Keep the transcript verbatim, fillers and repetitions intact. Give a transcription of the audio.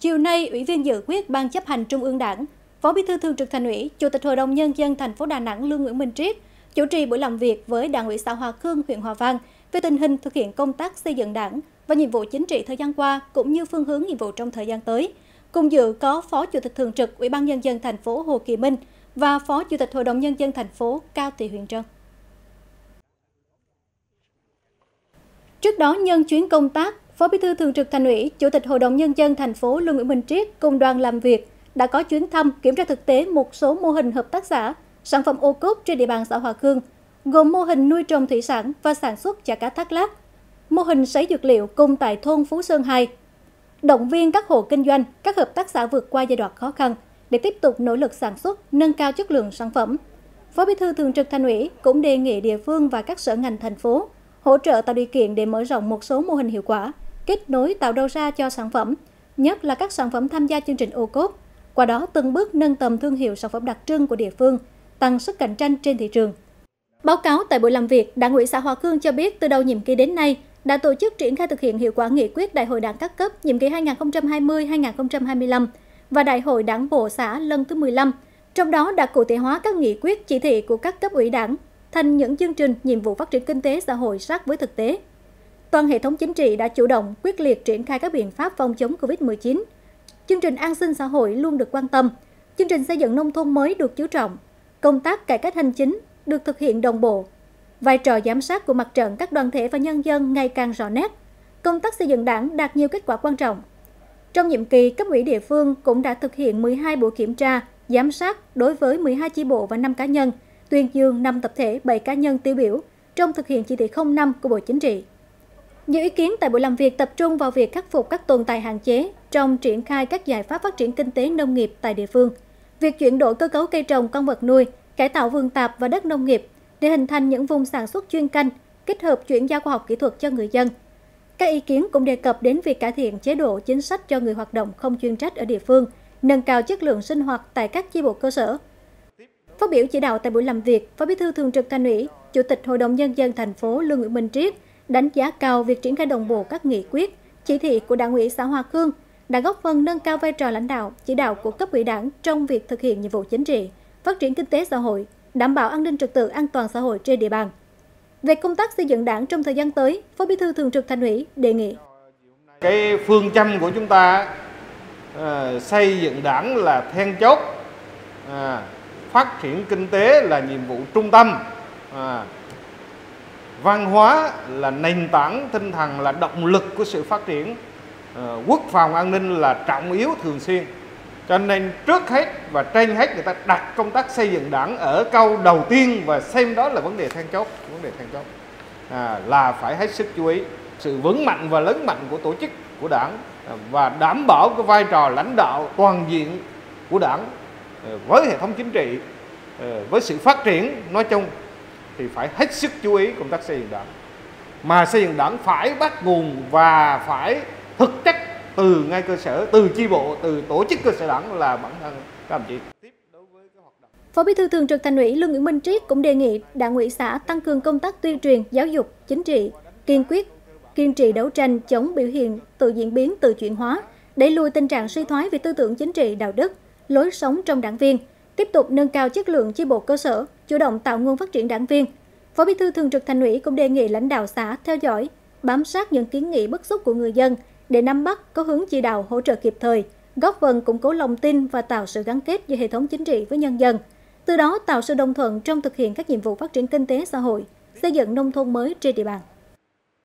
Chiều nay, Ủy viên Dự khuyết Ban Chấp hành Trung ương Đảng, Phó Bí thư Thường trực Thành ủy, Chủ tịch Hội đồng Nhân dân thành phố Đà Nẵng Lương Nguyễn Minh Triết chủ trì buổi làm việc với Đảng ủy xã Hòa Khương, huyện Hòa Vang về tình hình thực hiện công tác xây dựng Đảng và nhiệm vụ chính trị thời gian qua cũng như phương hướng nhiệm vụ trong thời gian tới. Cùng dự có Phó Chủ tịch Thường trực Ủy ban Nhân dân thành phố Hồ Kỳ Minh và Phó Chủ tịch Hội đồng Nhân dân thành phố Cao Thị Huyền Trân. Trước đó, nhân chuyến công tác, Phó Bí thư Thường trực Thành ủy, Chủ tịch Hội đồng Nhân dân thành phố Lương Nguyễn Minh Triết cùng đoàn làm việc đã có chuyến thăm kiểm tra thực tế một số mô hình hợp tác xã, sản phẩm ô cốp trên địa bàn xã Hòa Khương, gồm mô hình nuôi trồng thủy sản và sản xuất chả cá thác lát, mô hình sấy dược liệu cùng tại thôn Phú Sơn hai, động viên các hộ kinh doanh, các hợp tác xã vượt qua giai đoạn khó khăn để tiếp tục nỗ lực sản xuất, nâng cao chất lượng sản phẩm. Phó Bí thư Thường trực Thành ủy cũng đề nghị địa phương và các sở ngành thành phố hỗ trợ tạo điều kiện để mở rộng một số mô hình hiệu quả, kết nối tạo đầu ra cho sản phẩm, nhất là các sản phẩm tham gia chương trình ô cốp, qua đó từng bước nâng tầm thương hiệu sản phẩm đặc trưng của địa phương, tăng sức cạnh tranh trên thị trường. Báo cáo tại buổi làm việc, Đảng ủy xã Hòa Khương cho biết từ đầu nhiệm kỳ đến nay đã tổ chức triển khai thực hiện hiệu quả nghị quyết Đại hội Đảng các cấp nhiệm kỳ hai nghìn không trăm hai mươi đến hai nghìn không trăm hai mươi lăm và Đại hội Đảng bộ xã lần thứ mười lăm, trong đó đã cụ thể hóa các nghị quyết chỉ thị của các cấp ủy Đảng thành những chương trình, nhiệm vụ phát triển kinh tế xã hội sát với thực tế. Toàn hệ thống chính trị đã chủ động, quyết liệt triển khai các biện pháp phòng chống Covid mười chín. Chương trình an sinh xã hội luôn được quan tâm, chương trình xây dựng nông thôn mới được chú trọng, công tác cải cách hành chính được thực hiện đồng bộ, vai trò giám sát của mặt trận các đoàn thể và nhân dân ngày càng rõ nét, công tác xây dựng Đảng đạt nhiều kết quả quan trọng. Trong nhiệm kỳ, cấp ủy địa phương cũng đã thực hiện mười hai buổi kiểm tra, giám sát đối với mười hai chi bộ và năm cá nhân, tuyên dương năm tập thể, bảy cá nhân tiêu biểu trong thực hiện chỉ thị không năm của Bộ Chính trị. Nhiều ý kiến tại buổi làm việc tập trung vào việc khắc phục các tồn tại hạn chế trong triển khai các giải pháp phát triển kinh tế nông nghiệp tại địa phương, việc chuyển đổi cơ cấu cây trồng con vật nuôi, cải tạo vườn tạp và đất nông nghiệp để hình thành những vùng sản xuất chuyên canh, kết hợp chuyển giao khoa học kỹ thuật cho người dân. Các ý kiến cũng đề cập đến việc cải thiện chế độ chính sách cho người hoạt động không chuyên trách ở địa phương, nâng cao chất lượng sinh hoạt tại các chi bộ cơ sở. Phát biểu chỉ đạo tại buổi làm việc, Phó Bí thư Thường trực Thành ủy, Chủ tịch Hội đồng Nhân dân thành phố Lương Nguyễn Minh Triết đánh giá cao việc triển khai đồng bộ các nghị quyết, chỉ thị của Đảng ủy xã Hòa Khương đã góp phần nâng cao vai trò lãnh đạo, chỉ đạo của cấp ủy Đảng trong việc thực hiện nhiệm vụ chính trị, phát triển kinh tế xã hội, đảm bảo an ninh trật tự, an toàn xã hội trên địa bàn. Về công tác xây dựng Đảng trong thời gian tới, Phó Bí thư Thường trực Thành ủy đề nghị: cái phương châm của chúng ta uh, xây dựng Đảng là then chốt, uh, phát triển kinh tế là nhiệm vụ trung tâm, à, văn hóa là nền tảng, tinh thần là động lực của sự phát triển, à, quốc phòng an ninh là trọng yếu thường xuyên. Cho nên trước hết và trên hết người ta đặt công tác xây dựng Đảng ở câu đầu tiên và xem đó là vấn đề then chốt, vấn đề then chốt à, là phải hết sức chú ý sự vững mạnh và lớn mạnh của tổ chức của Đảng và đảm bảo cái vai trò lãnh đạo toàn diện của Đảng với hệ thống chính trị, với sự phát triển nói chung thì phải hết sức chú ý công tác xây dựng Đảng. Mà xây dựng Đảng phải bắt nguồn và phải thực chất từ ngay cơ sở, từ chi bộ, từ tổ chức cơ sở Đảng là bản thân các đồng chí. Phó Bí thư Thường trực Thành ủy Lương Nguyễn Minh Triết cũng đề nghị Đảng ủy xã tăng cường công tác tuyên truyền, giáo dục, chính trị, kiên quyết, kiên trì đấu tranh chống biểu hiện tự diễn biến, tự chuyển hóa, đẩy lùi tình trạng suy thoái về tư tưởng chính trị, đạo đức, lối sống trong đảng viên, tiếp tục nâng cao chất lượng chi bộ cơ sở, chủ động tạo nguồn phát triển đảng viên. Phó Bí thư Thường trực Thành ủy cũng đề nghị lãnh đạo xã theo dõi, bám sát những kiến nghị bức xúc của người dân để nắm bắt, có hướng chỉ đạo, hỗ trợ kịp thời, góp phần củng cố lòng tin và tạo sự gắn kết giữa hệ thống chính trị với nhân dân, từ đó tạo sự đồng thuận trong thực hiện các nhiệm vụ phát triển kinh tế xã hội, xây dựng nông thôn mới trên địa bàn.